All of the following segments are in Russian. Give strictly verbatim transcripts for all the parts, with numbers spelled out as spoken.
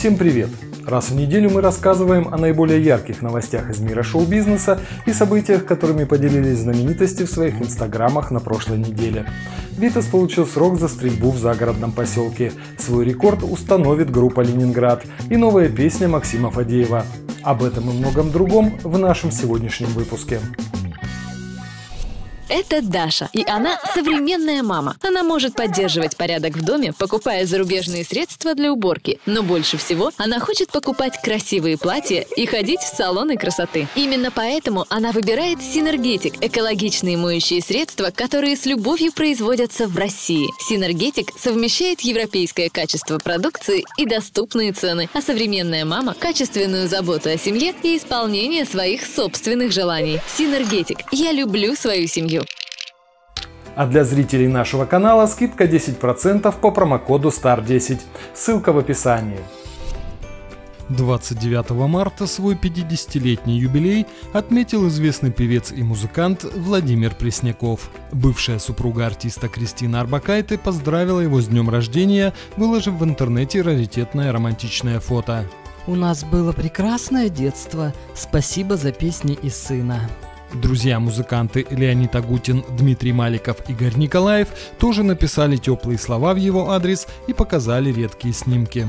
Всем привет! Раз в неделю мы рассказываем о наиболее ярких новостях из мира шоу-бизнеса и событиях, которыми поделились знаменитости в своих инстаграмах на прошлой неделе. Витас получил срок за стрельбу в загородном поселке. Свой рекорд установит группа «Ленинград» и новая песня Максима Фадеева. Об этом и многом другом в нашем сегодняшнем выпуске. Это Даша, и она современная мама. Она может поддерживать порядок в доме, покупая зарубежные средства для уборки. Но больше всего она хочет покупать красивые платья и ходить в салоны красоты. Именно поэтому она выбирает «Синергетик» – экологичные моющие средства, которые с любовью производятся в России. «Синергетик» совмещает европейское качество продукции и доступные цены, а современная мама – качественную заботу о семье и исполнение своих собственных желаний. «Синергетик» – я люблю свою семью. А для зрителей нашего канала скидка десять процентов по промокоду стар десять. Ссылка в описании. двадцать девятого марта свой пятидесятилетний юбилей отметил известный певец и музыкант Владимир Пресняков. Бывшая супруга артиста Кристина Орбакайте поздравила его с днем рождения, выложив в интернете раритетное романтичное фото. «У нас было прекрасное детство. Спасибо за песни и сына». Друзья-музыканты Леонид Агутин, Дмитрий Маликов, Игорь Николаев тоже написали теплые слова в его адрес и показали редкие снимки.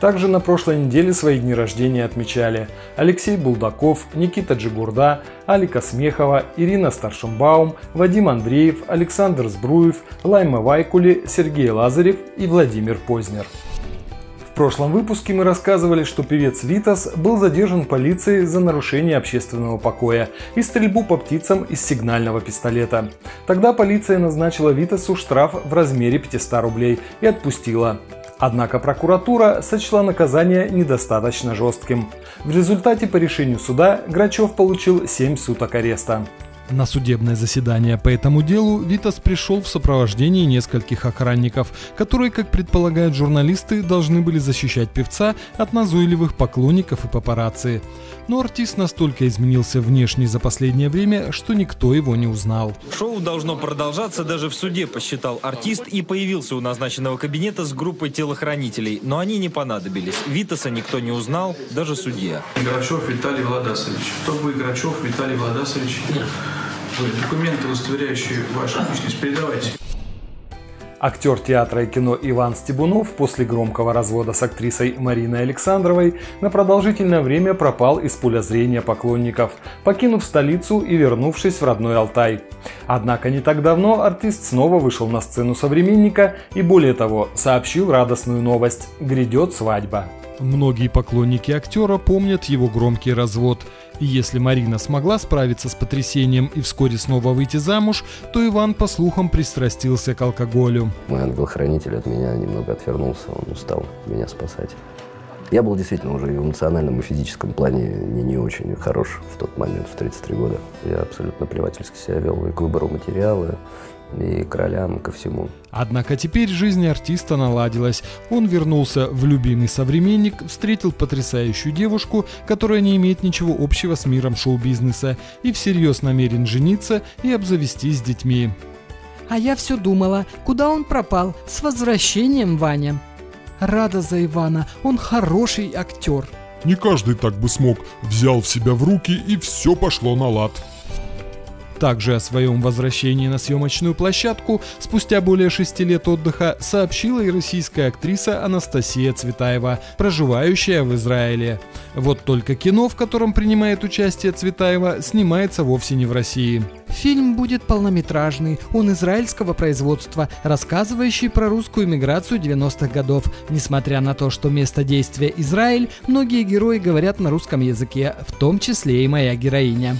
Также на прошлой неделе свои дни рождения отмечали Алексей Булдаков, Никита Джигурда, Алика Смехова, Ирина Старшенбаум, Вадим Андреев, Александр Збруев, Лайма Вайкуле, Сергей Лазарев и Владимир Познер. В прошлом выпуске мы рассказывали, что певец Витас был задержан полицией за нарушение общественного покоя и стрельбу по птицам из сигнального пистолета. Тогда полиция назначила Витасу штраф в размере пятисот рублей и отпустила. Однако прокуратура сочла наказание недостаточно жестким. В результате по решению суда Грачев получил семь суток ареста. На судебное заседание по этому делу Витас пришел в сопровождении нескольких охранников, которые, как предполагают журналисты, должны были защищать певца от назойливых поклонников и папарацци. Но артист настолько изменился внешне за последнее время, что никто его не узнал. Шоу должно продолжаться даже в суде, посчитал артист, и появился у назначенного кабинета с группой телохранителей. Но они не понадобились. Витаса никто не узнал, даже судья. Грачев Виталий Владиславович. Кто вы, Грачев Виталий Владиславович? Документы, удостоверяющие вашу личность, передавайте. Актер театра и кино Иван Стебунов после громкого развода с актрисой Мариной Александровой на продолжительное время пропал из поля зрения поклонников, покинув столицу и вернувшись в родной Алтай. Однако не так давно артист снова вышел на сцену «Современника» и, более того, сообщил радостную новость – грядет свадьба. Многие поклонники актера помнят его громкий развод. И если Марина смогла справиться с потрясением и вскоре снова выйти замуж, то Иван, по слухам, пристрастился к алкоголю. Мой ангел-хранитель от меня немного отвернулся, он устал меня спасать. Я был действительно уже в эмоциональном и физическом плане не, не очень хорош в тот момент, в тридцать три года. Я абсолютно плевательски себя вел и к выбору материала, и к ролям, и ко всему. Однако теперь жизнь артиста наладилась. Он вернулся в любимый «Современник», встретил потрясающую девушку, которая не имеет ничего общего с миром шоу-бизнеса, и всерьез намерен жениться и обзавестись детьми. «А я все думала, куда он пропал? С возвращением, Ваня!» Рада за Ивана, он хороший актер. Не каждый так бы смог. Взял себя в руки, и все пошло на лад. Также о своем возвращении на съемочную площадку спустя более шести лет отдыха сообщила и российская актриса Анастасия Цветаева, проживающая в Израиле. Вот только кино, в котором принимает участие Цветаева, снимается вовсе не в России. «Фильм будет полнометражный, он израильского производства, рассказывающий про русскую миграцию девяностых годов. Несмотря на то, что место действия Израиль, многие герои говорят на русском языке, в том числе и моя героиня».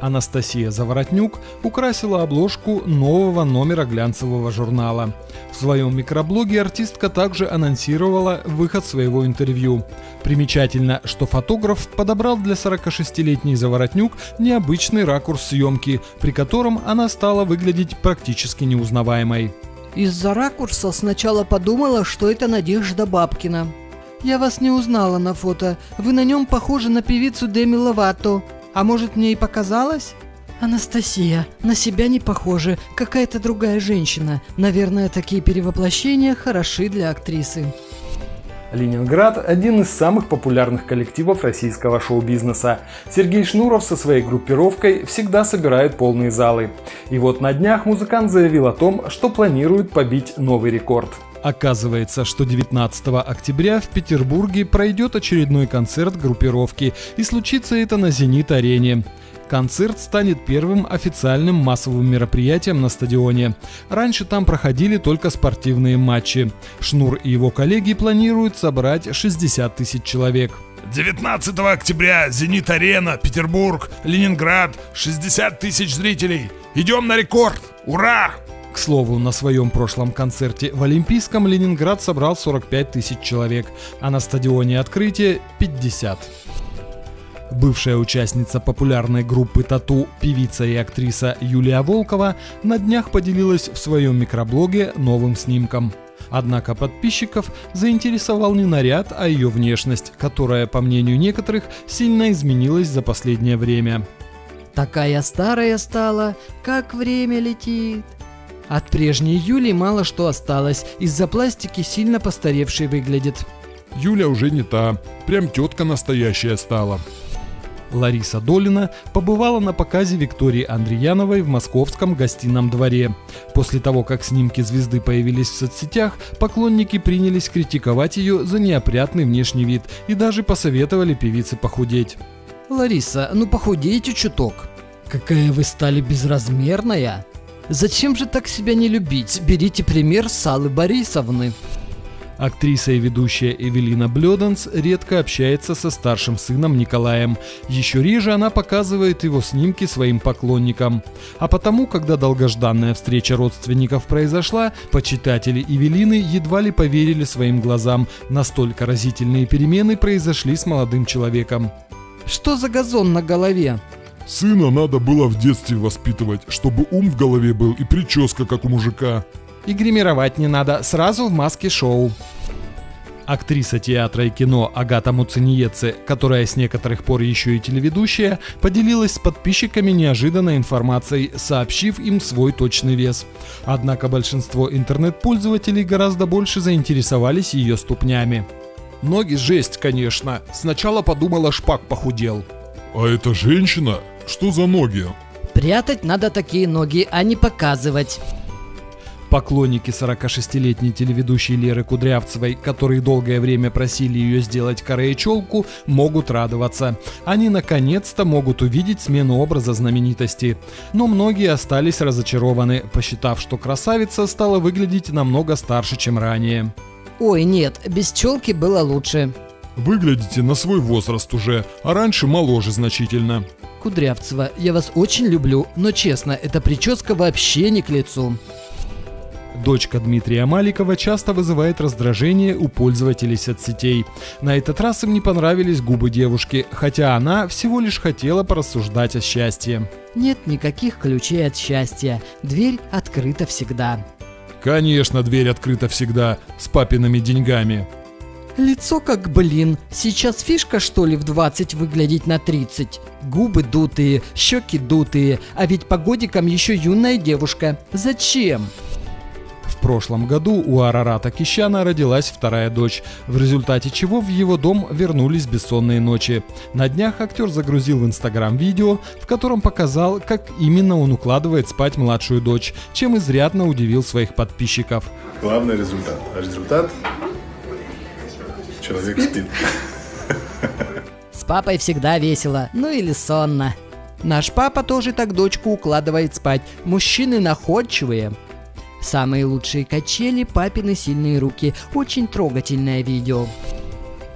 Анастасия Заворотнюк украсила обложку нового номера глянцевого журнала. В своем микроблоге артистка также анонсировала выход своего интервью. Примечательно, что фотограф подобрал для сорокашестилетней Заворотнюк необычный ракурс съемки, при котором она стала выглядеть практически неузнаваемой. «Из-за ракурса сначала подумала, что это Надежда Бабкина. Я вас не узнала на фото. Вы на нем похожи на певицу Деми Ловато. А может, мне и показалось?» «Анастасия, на себя не похожа, какая-то другая женщина. Наверное, такие перевоплощения хороши для актрисы». Ленинград – один из самых популярных коллективов российского шоу-бизнеса. Сергей Шнуров со своей группировкой всегда собирает полные залы. И вот на днях музыкант заявил о том, что планирует побить новый рекорд. Оказывается, что девятнадцатого октября в Петербурге пройдет очередной концерт группировки, и случится это на «Зенит-арене». Концерт станет первым официальным массовым мероприятием на стадионе. Раньше там проходили только спортивные матчи. Шнур и его коллеги планируют собрать шестьдесят тысяч человек. девятнадцатого октября, «Зенит-арена», Петербург, Ленинград, шестьдесят тысяч зрителей. Идем на рекорд! Ура! К слову, на своем прошлом концерте в Олимпийском Ленинград собрал сорок пять тысяч человек, а на стадионе открытия – пятьдесят. Бывшая участница популярной группы «Тату», певица и актриса Юлия Волкова на днях поделилась в своем микроблоге новым снимком. Однако подписчиков заинтересовал не наряд, а ее внешность, которая, по мнению некоторых, сильно изменилась за последнее время. «Такая старая стала, как время летит». От прежней Юли мало что осталось, из-за пластики сильно постаревшей выглядит. «Юля уже не та, прям тетка настоящая стала». Лариса Долина побывала на показе Виктории Андрияновой в московском Гостином дворе. После того, как снимки звезды появились в соцсетях, поклонники принялись критиковать ее за неопрятный внешний вид и даже посоветовали певице похудеть. «Лариса, ну похудейте чуток. Какая вы стали безразмерная. Зачем же так себя не любить? Берите пример с Аллы Борисовны». Актриса и ведущая Эвелина Блёданс редко общается со старшим сыном Николаем. Еще реже она показывает его снимки своим поклонникам. А потому, когда долгожданная встреча родственников произошла, почитатели Эвелины едва ли поверили своим глазам. Настолько разительные перемены произошли с молодым человеком. «Что за газон на голове?» «Сына надо было в детстве воспитывать, чтобы ум в голове был и прическа, как у мужика. И гримировать не надо, сразу в маске шоу». Актриса театра и кино Агата Муцениеце, которая с некоторых пор еще и телеведущая, поделилась с подписчиками неожиданной информацией, сообщив им свой точный вес. Однако большинство интернет-пользователей гораздо больше заинтересовались ее ступнями. «Ноги жесть, конечно. Сначала подумала, шпак похудел». «А это женщина? Что за ноги?» «Прятать надо такие ноги, а не показывать». Поклонники сорокашестилетней телеведущей Леры Кудрявцевой, которые долгое время просили ее сделать караечелку, могут радоваться. Они наконец-то могут увидеть смену образа знаменитости. Но многие остались разочарованы, посчитав, что красавица стала выглядеть намного старше, чем ранее. «Ой, нет, без челки было лучше. Выглядите на свой возраст уже, а раньше моложе значительно». «Кудрявцева, я вас очень люблю, но честно, эта прическа вообще не к лицу». Дочка Дмитрия Маликова часто вызывает раздражение у пользователей соцсетей. На этот раз им не понравились губы девушки, хотя она всего лишь хотела порассуждать о счастье. «Нет никаких ключей от счастья. Дверь открыта всегда». «Конечно, дверь открыта всегда. С папиными деньгами». «Лицо как блин. Сейчас фишка, что ли, в двадцать выглядеть на тридцать? Губы дутые, щеки дутые, а ведь по годикам еще юная девушка. Зачем?» В прошлом году у Арарата Кещяна родилась вторая дочь, в результате чего в его дом вернулись бессонные ночи. На днях актер загрузил в Инстаграм видео, в котором показал, как именно он укладывает спать младшую дочь, чем изрядно удивил своих подписчиков. «Главный результат. А результат? Человек спит. С папой всегда весело, ну или сонно. Наш папа тоже так дочку укладывает спать. Мужчины находчивые. Самые лучшие качели, папины сильные руки». Очень трогательное видео.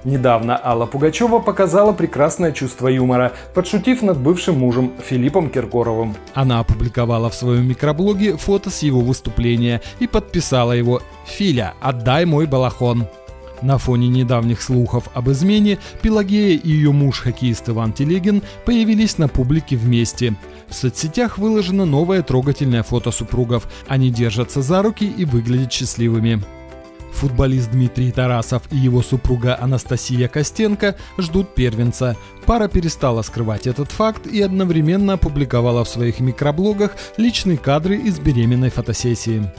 Недавно Алла Пугачева показала прекрасное чувство юмора, подшутив над бывшим мужем Филиппом Киркоровым. Она опубликовала в своем микроблоге фото с его выступления и подписала его: «Филя, отдай мой балахон». На фоне недавних слухов об измене Пелагея и ее муж-хоккеист Иван Телегин появились на публике вместе. В соцсетях выложено новое трогательное фото супругов. Они держатся за руки и выглядят счастливыми. Футболист Дмитрий Тарасов и его супруга Анастасия Костенко ждут первенца. Пара перестала скрывать этот факт и одновременно опубликовала в своих микроблогах личные кадры из беременной фотосессии.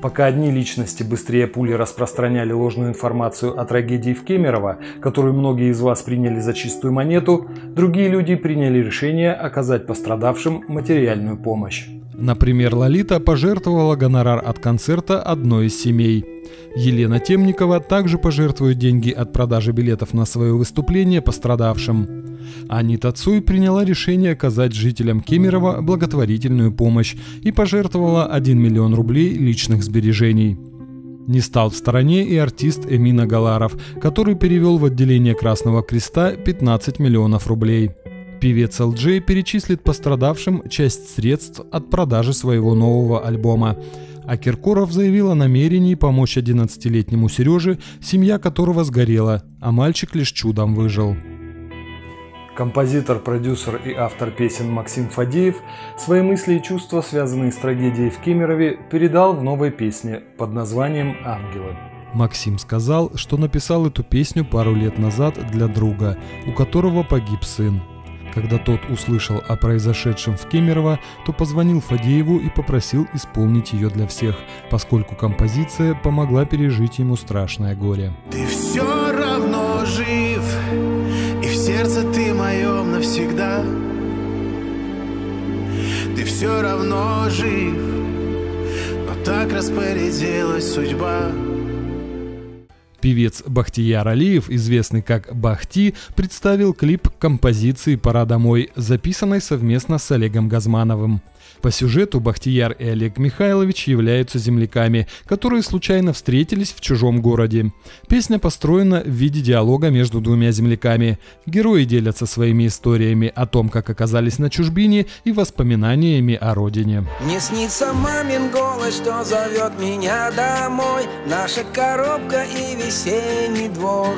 Пока одни личности быстрее пули распространяли ложную информацию о трагедии в Кемерово, которую многие из вас приняли за чистую монету, другие люди приняли решение оказать пострадавшим материальную помощь. Например, Лолита пожертвовала гонорар от концерта одной из семей. Елена Темникова также пожертвует деньги от продажи билетов на свое выступление пострадавшим. Анита Цуй приняла решение оказать жителям Кемерово благотворительную помощь и пожертвовала один миллион рублей личных сбережений. Не стал в стороне и артист Эмин Агаларов, который перевел в отделение Красного Креста пятнадцать миллионов рублей. Певец эл джей перечислит пострадавшим часть средств от продажи своего нового альбома. А Киркоров заявил о намерении помочь одиннадцатилетнему Сереже, семья которого сгорела, а мальчик лишь чудом выжил. Композитор, продюсер и автор песен Максим Фадеев свои мысли и чувства, связанные с трагедией в Кемерове, передал в новой песне под названием «Ангелы». Максим сказал, что написал эту песню пару лет назад для друга, у которого погиб сын. Когда тот услышал о произошедшем в Кемерово, то позвонил Фадееву и попросил исполнить ее для всех, поскольку композиция помогла пережить ему страшное горе. Ты все равно жив, и в сердце ты моем навсегда. Ты все равно жив, но так распорядилась судьба. Певец Бахтияр Алиев, известный как Бахти, представил клип к композиции «Пора домой», записанной совместно с Олегом Газмановым. По сюжету Бахтияр и Олег Михайлович являются земляками, которые случайно встретились в чужом городе. Песня построена в виде диалога между двумя земляками. Герои делятся своими историями о том, как оказались на чужбине, и воспоминаниями о родине. Мне снится мамин голос, что зовет меня домой, наша коробка и весенний двор.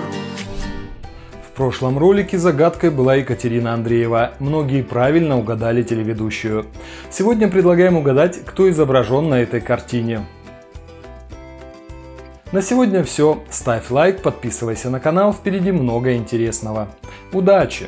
В прошлом ролике загадкой была Екатерина Андреева. Многие правильно угадали телеведущую. Сегодня предлагаем угадать, кто изображен на этой картине. На сегодня все. Ставь лайк, подписывайся на канал, впереди много интересного. Удачи!